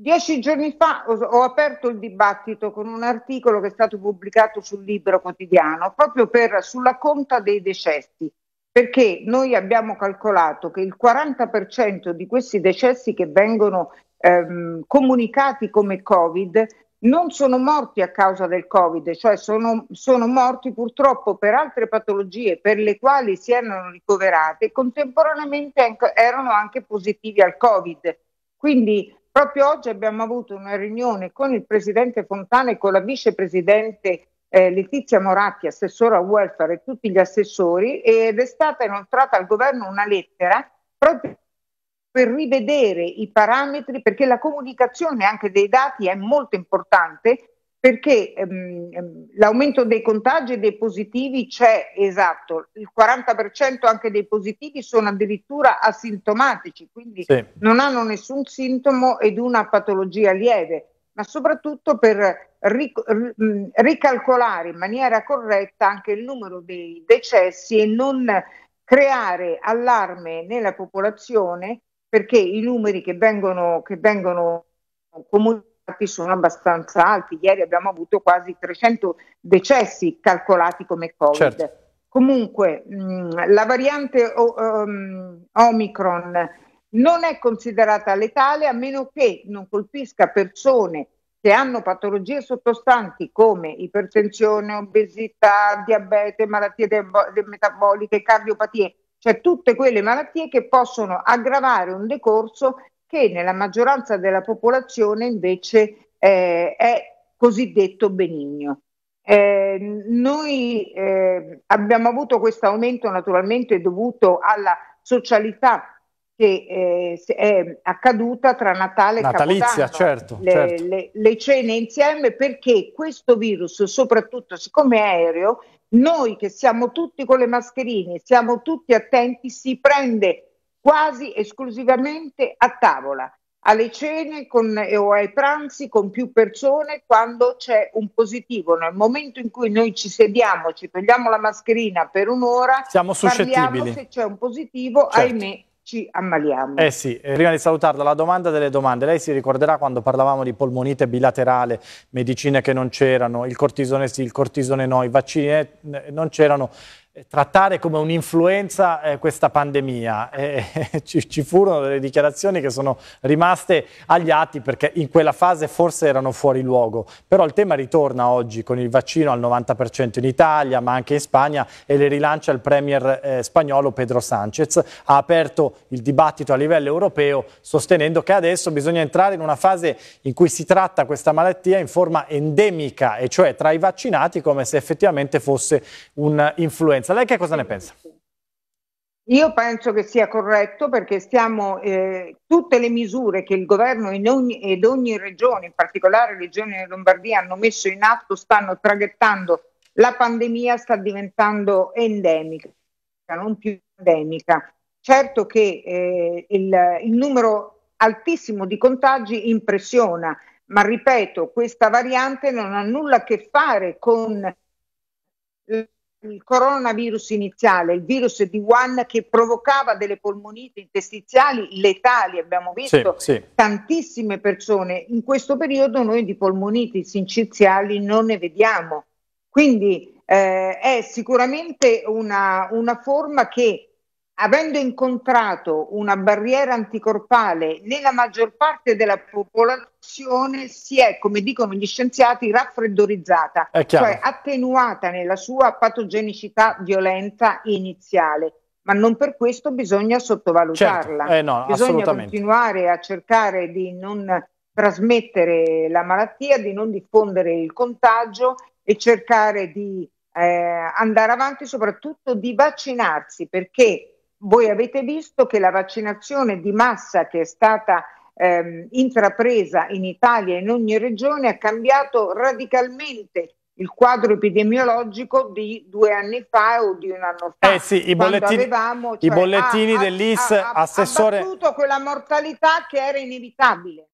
10 giorni fa ho aperto il dibattito con un articolo che è stato pubblicato sul Libero Quotidiano proprio sulla conta dei decessi, perché noi abbiamo calcolato che il 40% di questi decessi che vengono comunicati come Covid non sono morti a causa del Covid, cioè sono morti purtroppo per altre patologie per le quali si erano ricoverate e contemporaneamente erano anche positivi al Covid. Quindi proprio oggi abbiamo avuto una riunione con il presidente Fontana e con la vicepresidente Letizia Moratti, assessora al welfare, e tutti gli assessori, ed è stata inoltrata al governo una lettera proprio per rivedere i parametri, perché la comunicazione anche dei dati è molto importante, perché l'aumento dei contagi e dei positivi c'è, esatto, il 40% anche dei positivi sono addirittura asintomatici, quindi sì, non hanno nessun sintomo ed una patologia lieve, ma soprattutto per ricalcolare in maniera corretta anche il numero dei decessi e non creare allarme nella popolazione, perché i numeri che vengono comunicati sono abbastanza alti. Ieri abbiamo avuto quasi 300 decessi calcolati come Covid. Certo. Comunque la variante Omicron non è considerata letale a meno che non colpisca persone che hanno patologie sottostanti come ipertensione, obesità, diabete, malattie metaboliche, cardiopatie, cioè tutte quelle malattie che possono aggravare un decorso che nella maggioranza della popolazione invece è cosiddetto benigno. Noi abbiamo avuto questo aumento naturalmente dovuto alla socialità che è accaduta tra Natale e Natalizia, Capodanno, certo, certo. Le cene insieme, perché questo virus, soprattutto siccome è aereo, noi che siamo tutti con le mascherine, siamo tutti attenti, si prende quasi esclusivamente a tavola, alle cene o ai pranzi con più persone quando c'è un positivo. Nel momento in cui noi ci sediamo, ci togliamo la mascherina per un'ora, siamo suscettibili. Se c'è un positivo, certo, ahimè, ci ammaliamo. Eh sì, prima di salutarla, la domanda delle domande. Lei si ricorderà quando parlavamo di polmonite bilaterale, medicine che non c'erano, il cortisone sì, il cortisone no, i vaccini non c'erano. Trattare come un'influenza questa pandemia. Ci furono delle dichiarazioni che sono rimaste agli atti perché in quella fase forse erano fuori luogo, però il tema ritorna oggi con il vaccino al 90% in Italia ma anche in Spagna, e le rilancia il premier spagnolo Pedro Sanchez. Ha aperto il dibattito a livello europeo sostenendo che adesso bisogna entrare in una fase in cui si tratta questa malattia in forma endemica, e cioè tra i vaccinati, come se effettivamente fosse un'influenza. Lei che cosa ne pensa? Io penso che sia corretto, perché tutte le misure che il governo ed ogni regione, in particolare Regione Lombardia, hanno messo in atto stanno traghettando la pandemia, sta diventando endemica, non più endemica. Certo che il numero altissimo di contagi impressiona, ma ripeto, questa variante non ha nulla a che fare con il coronavirus iniziale, il virus di Wuhan, che provocava delle polmoniti interstiziali letali. Abbiamo visto sì. Tantissime persone. In questo periodo noi di polmoniti syncytiali non ne vediamo, quindi è sicuramente una forma che, avendo incontrato una barriera anticorpale nella maggior parte della popolazione, si è, come dicono gli scienziati, raffreddorizzata, cioè attenuata nella sua patogenicità violenta iniziale. Ma non per questo bisogna sottovalutarla. Certo. No, bisogna continuare a cercare di non trasmettere la malattia, di non diffondere il contagio e cercare di andare avanti, soprattutto di vaccinarsi, perché voi avete visto che la vaccinazione di massa che è stata intrapresa in Italia e in ogni regione ha cambiato radicalmente il quadro epidemiologico di 2 anni fa o di 1 anno fa. Sì, i bollettini dell'ISS, assessore, ha abbattuto quella mortalità che era inevitabile.